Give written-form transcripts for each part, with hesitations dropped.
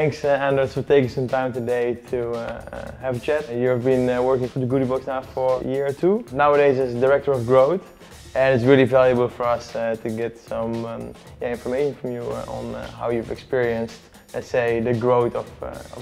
Thanks, Anders, for taking some time today to have a chat. You've been working for the Goodiebox now for a year or two. Nowadays as Director of Growth, and it's really valuable for us to get some information from you on how you've experienced, let's say, the growth of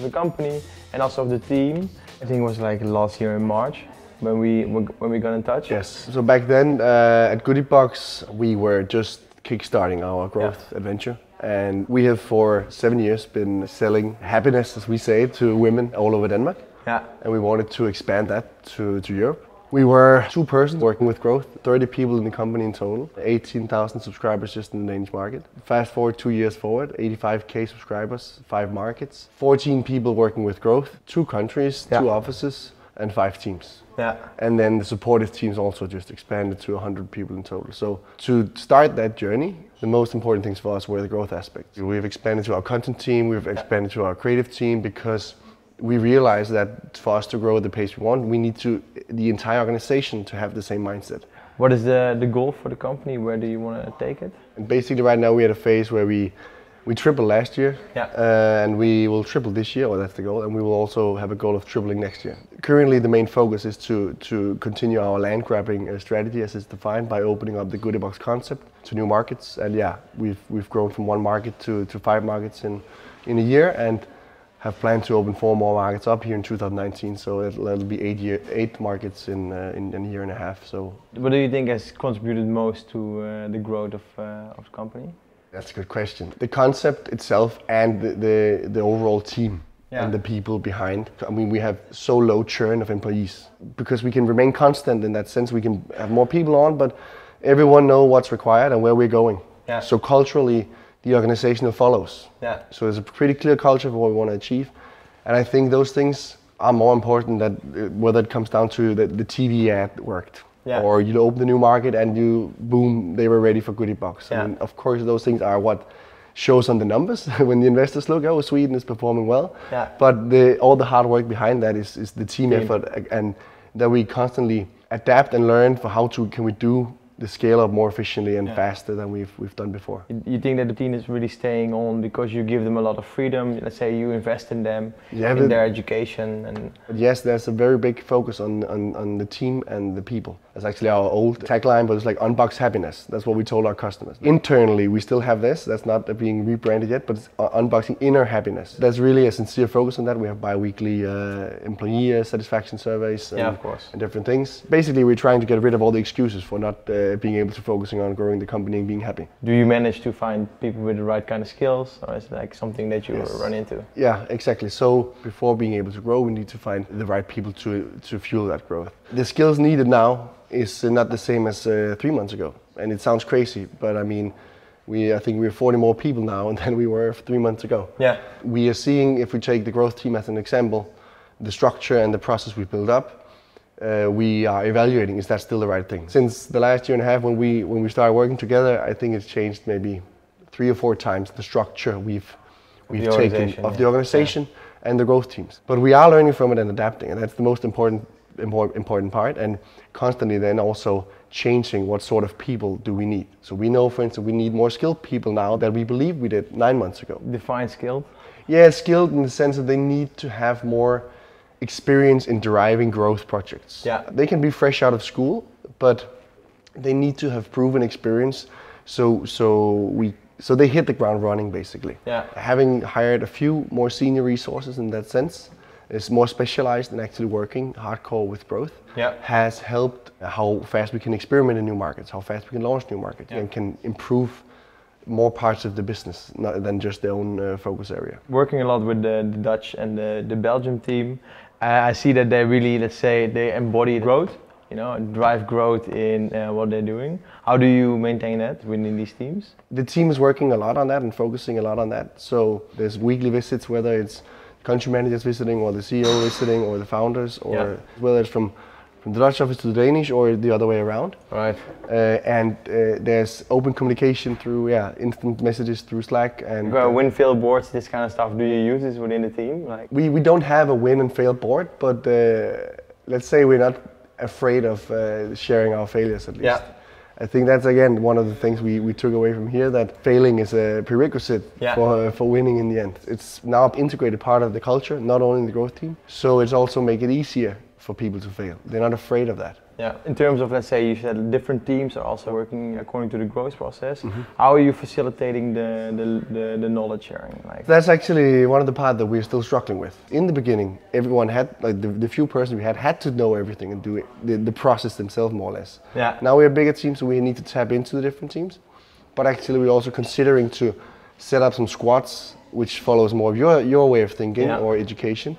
the company and also of the team. I think it was like last year in March when we got in touch. Yes, so back then at Goodiebox we were just kickstarting our growth adventure. And we have for 7 years been selling happiness, as we say, to women all over Denmark. Yeah. And we wanted to expand that to Europe. We were 2 persons working with growth, 30 people in the company in total, 18,000 subscribers just in the Danish market. Fast forward 2 years forward, 85K subscribers, 5 markets, 14 people working with growth, 2 countries, 2 offices. And 5 teams. Yeah. And then the supportive teams also just expanded to 100 people in total. So to start that journey, the most important things for us were the growth aspects. We've expanded to our content team, we've expanded to our creative team, because we realized that for us to grow at the pace we want, we need the entire organization to have the same mindset. What is the goal for the company? Where do you want to take it? And basically right now we had a phase where we tripled last year, and we will triple this year, or that's the goal, and we will also have a goal of tripling next year. Currently the main focus is to continue our land grabbing strategy as it's defined by opening up the Goodiebox concept to new markets. And yeah, we've grown from 1 market to 5 markets in a year, and have planned to open 4 more markets up here in 2019, so it'll be 8 markets in a year and a half. So, what do you think has contributed most to the growth of the company? That's a good question. The concept itself and the overall team and the people behind. I mean, we have so low churn of employees because we can remain constant in that sense. We can have more people on, but everyone knows what's required and where we're going. Yeah. So culturally, the organization follows. Yeah. So there's a pretty clear culture for what we want to achieve. And I think those things are more important than whether it comes down to the TV ad worked. Yeah. Or you open a new market and you, boom, they were ready for Goodiebox. Yeah. I mean, of course, those things are what shows on the numbers when the investors look, oh, Sweden is performing well. Yeah. But all the hard work behind that is the team effort, and that we constantly adapt and learn for how can we do the scale up more efficiently and faster than we've done before. You think that the team is really staying on because you give them a lot of freedom? Let's say you invest in them, in their education, and yes, there's a very big focus on the team and the people. That's actually our old tagline, but it's like unbox happiness. That's what we told our customers. Internally, we still have this. That's not being rebranded yet, but it's unboxing inner happiness. There's really a sincere focus on that. We have bi-weekly employee satisfaction surveys and, of course, and different things. Basically, we're trying to get rid of all the excuses for not being able to focusing on growing the company and being happy. Do you manage to find people with the right kind of skills, or is it like something that you run into? Yeah, exactly. So before being able to grow, we need to find the right people to fuel that growth. The skills needed now is not the same as 3 months ago, and it sounds crazy, but I mean, I think we're 40 more people now than we were 3 months ago. Yeah. We are seeing, if we take the growth team as an example, the structure and the process we build up. We are evaluating, is that still the right thing? Since the last year and a half when we started working together, I think it's changed maybe 3 or 4 times the structure we've taken of the organization and the growth teams. But we are learning from it and adapting, and that's the most important part, and constantly then also changing what sort of people do we need. So we know, for instance, we need more skilled people now than we believe we did 9 months ago. Define skilled? Yeah, skilled in the sense that they need to have more experience in deriving growth projects. Yeah. They can be fresh out of school, but they need to have proven experience so they hit the ground running basically. Yeah. Having hired a few more senior resources in that sense, is more specialized and actually working hardcore with growth, has helped how fast we can experiment in new markets, how fast we can launch new markets, and can improve more parts of the business than just their own focus area. Working a lot with the Dutch and the Belgium team, I see that they really, let's say, they embody growth, you know, drive growth in what they're doing. How do you maintain that within these teams? The team is working a lot on that and focusing a lot on that. So there's weekly visits, whether it's country managers visiting or the CEO visiting or the founders, or whether it's from the Dutch office to the Danish, or the other way around. Right. And there's open communication through instant messages through Slack and win fail boards, this kind of stuff. Do you use this within the team? Like we don't have a win and fail board, but let's say we're not afraid of sharing our failures at least. Yeah. I think that's again one of the things we took away from here, that failing is a prerequisite for winning in the end. It's now an integrated part of the culture, not only in the growth team. So it's also make it easier for people to fail. They're not afraid of that. Yeah. In terms of, let's say, you said different teams are also working according to the growth process. Mm-hmm. How are you facilitating the knowledge sharing? Like, that's actually one of the parts that we're still struggling with. In the beginning, everyone had, like the few persons we had to know everything and do it, the process themselves more or less. Yeah. Now we're a bigger team, so we need to tap into the different teams. But actually we're also considering to set up some squads which follows more of your way of thinking or education,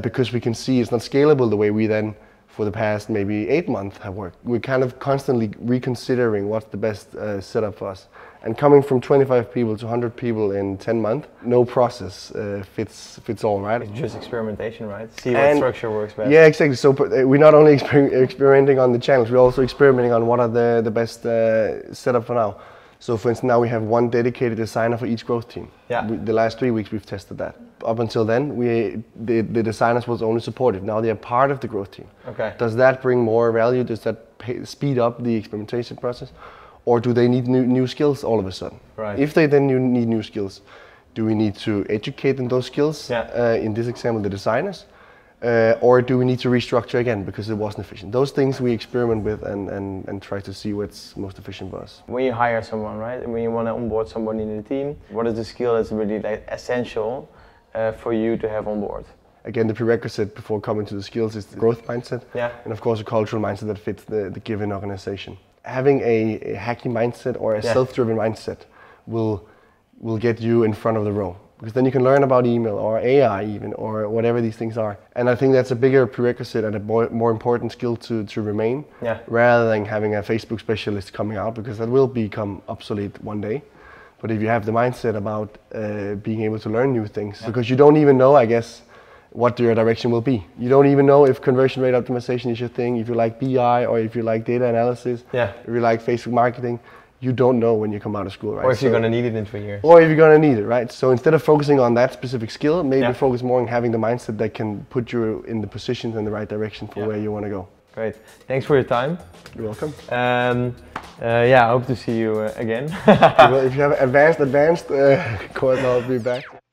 because we can see it's not scalable the way we then for the past maybe 8 months have worked. We're kind of constantly reconsidering what's the best setup for us. And coming from 25 people to 100 people in 10 months, no process fits all, right? It's just experimentation, right? See what structure works best. Yeah, exactly. So we're not only experimenting on the channels, we're also experimenting on what are the best setup for now. So for instance, now we have one dedicated designer for each growth team. Yeah. The last 3 weeks we've tested that. Up until then, the designers was only supportive. Now they are part of the growth team. Okay. Does that bring more value? Does that speed up the experimentation process? Or do they need new skills all of a sudden? Right. If they then need new skills, do we need to educate them those skills? Yeah. In this example, the designers? Or do we need to restructure again because it wasn't efficient? Those things we experiment with and try to see what's most efficient for us. When you hire someone, right? When you want to onboard somebody in the team, what is the skill that's really like, essential for you to have on board? Again, the prerequisite before coming to the skills is the growth mindset, and of course a cultural mindset that fits the given organization. Having a hacky mindset or a self-driven mindset will get you in front of the row. Because then you can learn about email or AI even, or whatever these things are. And I think that's a bigger prerequisite and a more important skill to remain, rather than having a Facebook specialist coming out, because that will become obsolete one day. But if you have the mindset about being able to learn new things, because you don't even know, I guess, what your direction will be. You don't even know if conversion rate optimization is your thing, if you like BI or if you like data analysis, if you like Facebook marketing. You don't know when you come out of school, right? Or if you're going to need it in 3 years. Or if you're going to need it, right? So instead of focusing on that specific skill, maybe focus more on having the mindset that can put you in the positions in the right direction for where you want to go. Great. Thanks for your time. You're welcome. I hope to see you again. If you have advanced course, I'll be back.